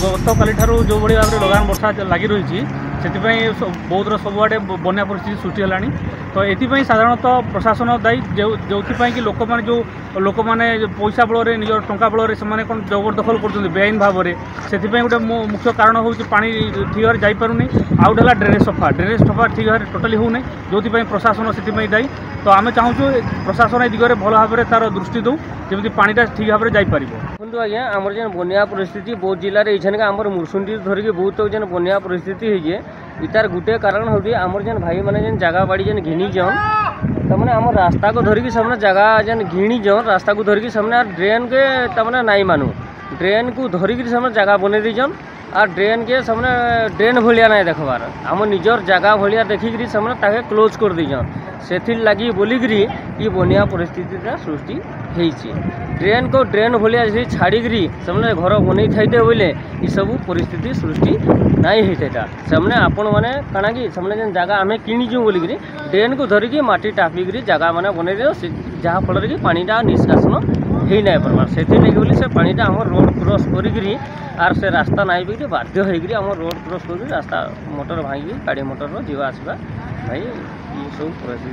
गतकाली जो भाई भाव में लगान वर्षा लगी रही से बौद्धर सबुआडे बना परिस्थिति सृष्टि है। तो ये साधारणतः प्रशासन दायी जो कि लोक मैंने पैसा बल में निज टा बल से कौन जबरदखल कर बेआईन भाव में से गोटे मुख्य कारण हूँ पानी ठीक भाव जापारूनी आउटा ड्रेनेज सफा ठीक भाव टोटाली हो जो प्रशासन से दायी। तो आम चाहूँ प्रशासन ए दिगरे भल भाव में तार दृष्टि दूँ जमी पाटा ठीक भाव में जापर। देखो आज्ञा आम जेन बनिया परिस्थिति बौद्ध जिले में इनका आम मुसुंडी धरिकी बहुत जेन बनिया परिस्थिति है इतार गोटे कारण हूँ आम जेन भाई मैंने जेन जगह बाड़ी जेन घिनी जाऊन तमें आम रास्ता को धरिकी सामने जगह जेन घिनी जाऊन रास्ता को धरिकी सामने ड्रेन के तमें नाई मानू ड्रेन को धरिकी सामने जगह बन दीजन आ ड्रेन के सामने ड्रेन भाया ना देखबार आम निजर जगह भाया देखिकी सामने क्लोज कर दीजन से लगी बोलिकी ये बनिया परिस्थिति सृष्टि होती ड्रेन को ड्रेन भाया छाड़िकी सामने घर बनई थे बोले ये सब परिस्थिति सृष्टि नाई होता सामने आपण मैंने कहना कि सामने जेन जगह आम किजूँ बोलिकी ड्रेन को धरिकी मटी टापिकी जगह मैंने बन जहाँफल कि पाटा निष्कासन हो ना पार्बार से बोली से पाटा आम रोड क्रॉस करी आर से रास्ता नाई बिक्री बाध्य होकर आम रोड क्रॉस कर रास्ता मोटर भांगी गाड़ी मोटर जावा आसवा भाई ये सब।